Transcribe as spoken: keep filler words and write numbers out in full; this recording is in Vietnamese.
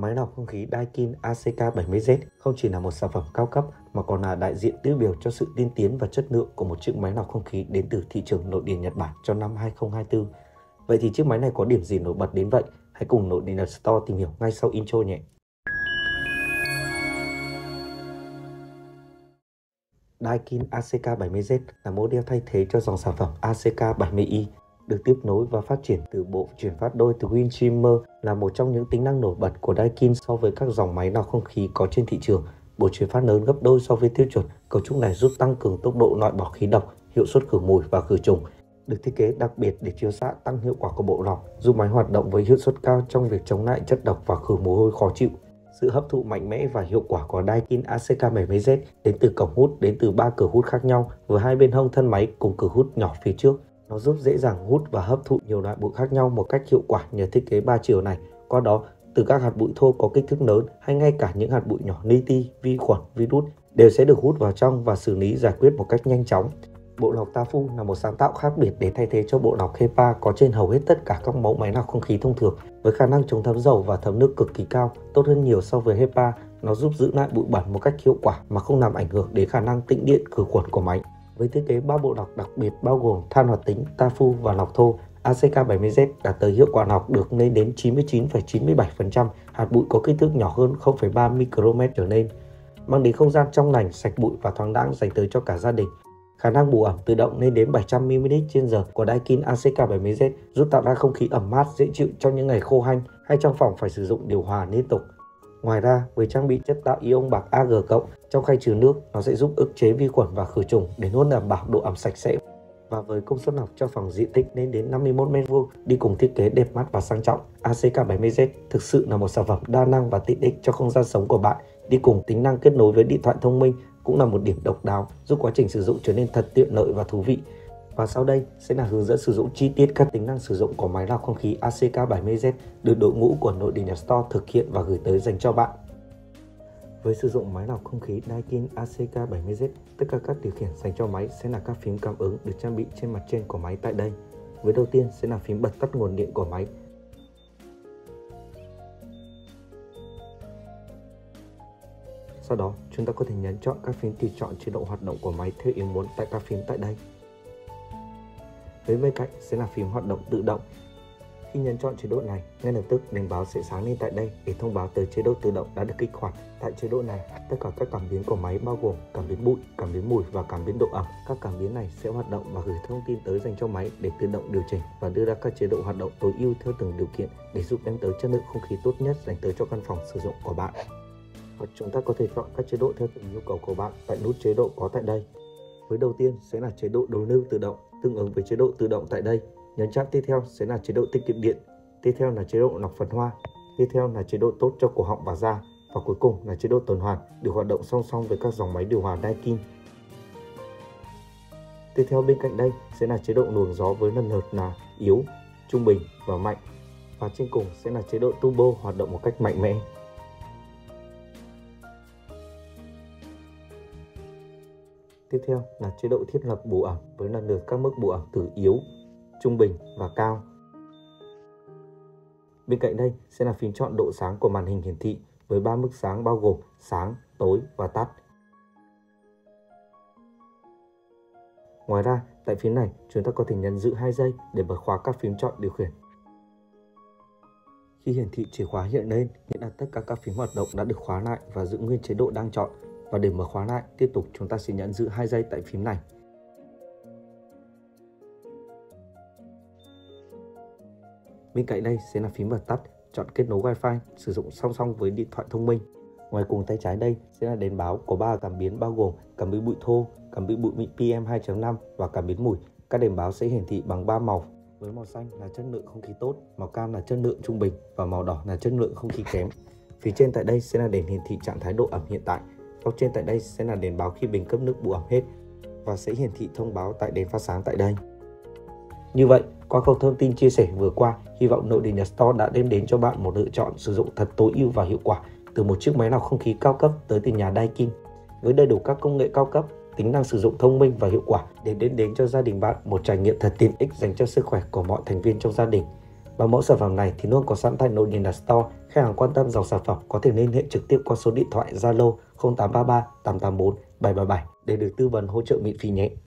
Máy lọc không khí Daikin A C K bảy mươi Z không chỉ là một sản phẩm cao cấp mà còn là đại diện tiêu biểu cho sự tiên tiến và chất lượng của một chiếc máy lọc không khí đến từ thị trường nội địa Nhật Bản trong năm hai không hai tư. Vậy thì chiếc máy này có điểm gì nổi bật đến vậy? Hãy cùng Nội Địa Nhật Store tìm hiểu ngay sau intro nhé! Daikin A C K bảy mươi Z là model thay thế cho dòng sản phẩm A C K bảy mươi i, được tiếp nối và phát triển từ bộ chuyển phát đôi từ Twin Streamer, là một trong những tính năng nổi bật của Daikin so với các dòng máy lọc không khí có trên thị trường. Bộ chuyển phát lớn gấp đôi so với tiêu chuẩn, cấu trúc này giúp tăng cường tốc độ loại bỏ khí độc, hiệu suất khử mùi và khử trùng. Được thiết kế đặc biệt để chiếu xạ tăng hiệu quả của bộ lọc, giúp máy hoạt động với hiệu suất cao trong việc chống lại chất độc và khử mùi hôi khó chịu. Sự hấp thụ mạnh mẽ và hiệu quả của Daikin A C K bảy mươi Z đến từ cổng hút đến từ ba cửa hút khác nhau với hai bên hông thân máy cùng cửa hút nhỏ phía trước. Nó giúp dễ dàng hút và hấp thụ nhiều loại bụi khác nhau một cách hiệu quả nhờ thiết kế ba chiều này. Qua đó, từ các hạt bụi thô có kích thước lớn hay ngay cả những hạt bụi nhỏ li ti, vi khuẩn, virus đều sẽ được hút vào trong và xử lý giải quyết một cách nhanh chóng. Bộ lọc TAFU là một sáng tạo khác biệt để thay thế cho bộ lọc HEPA có trên hầu hết tất cả các mẫu máy lọc không khí thông thường. Với khả năng chống thấm dầu và thấm nước cực kỳ cao, tốt hơn nhiều so với HEPA, nó giúp giữ lại bụi bẩn một cách hiệu quả mà không làm ảnh hưởng đến khả năng tĩnh điện khử khuẩn của máy. Với thiết kế ba bộ lọc đặc biệt bao gồm than hoạt tính, TAFU và lọc thô, A C K bảy mươi Z đạt tới hiệu quả lọc được lên đến chín mươi chín phẩy chín mươi bảy phần trăm, hạt bụi có kích thước nhỏ hơn không phẩy ba micromet trở lên, mang đến không gian trong lành, sạch bụi và thoáng đãng dành tới cho cả gia đình. Khả năng bù ẩm tự động lên đến bảy trăm mi li lít trên giờ của Daikin A C K bảy mươi Z giúp tạo ra không khí ẩm mát dễ chịu trong những ngày khô hanh hay trong phòng phải sử dụng điều hòa liên tục. Ngoài ra, với trang bị chất tạo ion bạc A G cộng, trong khay trừ nước, nó sẽ giúp ức chế vi khuẩn và khử trùng để luôn đảm bảo độ ẩm sạch sẽ. Và với công suất lọc cho phòng diện tích lên đến năm mươi mốt mét vuông đi cùng thiết kế đẹp mắt và sang trọng, A C K bảy mươi Z thực sự là một sản phẩm đa năng và tiện ích cho không gian sống của bạn. Đi cùng tính năng kết nối với điện thoại thông minh cũng là một điểm độc đáo giúp quá trình sử dụng trở nên thật tiện lợi và thú vị. Và sau đây sẽ là hướng dẫn sử dụng chi tiết các tính năng sử dụng của máy lọc không khí A C K bảy mươi Z được đội ngũ của Nội Địa Nhật Store thực hiện và gửi tới dành cho bạn. Với sử dụng máy lọc không khí Daikin A C K bảy mươi Z, tất cả các điều khiển dành cho máy sẽ là các phím cảm ứng được trang bị trên mặt trên của máy tại đây. Với đầu tiên sẽ là phím bật tắt nguồn điện của máy. Sau đó, chúng ta có thể nhấn chọn các phím tùy chọn chế độ hoạt động của máy theo ý muốn tại các phím tại đây. Với bên cạnh sẽ là phím hoạt động tự động. Khi nhấn chọn chế độ này, ngay lập tức đèn báo sẽ sáng lên tại đây để thông báo tới chế độ tự động đã được kích hoạt. Tại chế độ này, tất cả các cảm biến của máy bao gồm cảm biến bụi, cảm biến mùi và cảm biến độ ẩm. Các cảm biến này sẽ hoạt động và gửi thông tin tới dành cho máy để tự động điều chỉnh và đưa ra các chế độ hoạt động tối ưu theo từng điều kiện để giúp đem tới chất lượng không khí tốt nhất dành tới cho căn phòng sử dụng của bạn. Và chúng ta có thể chọn các chế độ theo từng nhu cầu của bạn tại nút chế độ có tại đây. Với đầu tiên sẽ là chế độ đối lưu tự động, tương ứng với chế độ tự động tại đây. Nhấn chạm tiếp theo sẽ là chế độ tiết kiệm điện, tiếp theo là chế độ lọc phần hoa, tiếp theo là chế độ tốt cho cổ họng và da, và cuối cùng là chế độ tuần hoàn được hoạt động song song với các dòng máy điều hòa Daikin. Tiếp theo bên cạnh đây sẽ là chế độ luồng gió với lần lượt là yếu, trung bình và mạnh, và trên cùng sẽ là chế độ turbo hoạt động một cách mạnh mẽ. Tiếp theo là chế độ thiết lập bù ẩm với lần lượt các mức bù ẩm từ yếu, trung bình và cao. Bên cạnh đây sẽ là phím chọn độ sáng của màn hình hiển thị với ba mức sáng bao gồm sáng, tối và tắt. Ngoài ra, tại phím này chúng ta có thể nhấn giữ hai giây để bật khóa các phím chọn điều khiển. Khi hiển thị chìa khóa hiện lên, nghĩa là tất cả các phím hoạt động đã được khóa lại và giữ nguyên chế độ đang chọn. Và để mở khóa lại, tiếp tục chúng ta sẽ nhấn giữ hai giây tại phím này. Bên cạnh đây sẽ là phím bật tắt, chọn kết nối Wi-Fi, sử dụng song song với điện thoại thông minh. Ngoài cùng tay trái đây sẽ là đèn báo có ba cảm biến bao gồm cảm biến bụi thô, cảm biến bụi P M hai chấm năm và cảm biến mùi. Các đèn báo sẽ hiển thị bằng ba màu, với màu xanh là chất lượng không khí tốt, màu cam là chất lượng trung bình và màu đỏ là chất lượng không khí kém. Phía trên tại đây sẽ là đèn hiển thị trạng thái độ ẩm hiện tại. Góc trên tại đây sẽ là đèn báo khi bình cấp nước bù ẩm hết và sẽ hiển thị thông báo tại đèn phát sáng tại đây. Như vậy, qua các thông tin chia sẻ vừa qua, hy vọng Nội Địa Nhật Store đã đem đến cho bạn một lựa chọn sử dụng thật tối ưu và hiệu quả từ một chiếc máy lọc không khí cao cấp tới từ nhà Daikin, với đầy đủ các công nghệ cao cấp, tính năng sử dụng thông minh và hiệu quả để đem đến cho gia đình bạn một trải nghiệm thật tiện ích dành cho sức khỏe của mọi thành viên trong gia đình. Và mẫu sản phẩm này thì luôn có sẵn tại Nội Địa Nhật Store Khách hàng quan tâm dòng sản phẩm có thể liên hệ trực tiếp qua số điện thoại Zalo không tám ba ba tám tám bốn bảy bảy bảy để được tư vấn hỗ trợ miễn phí nhé.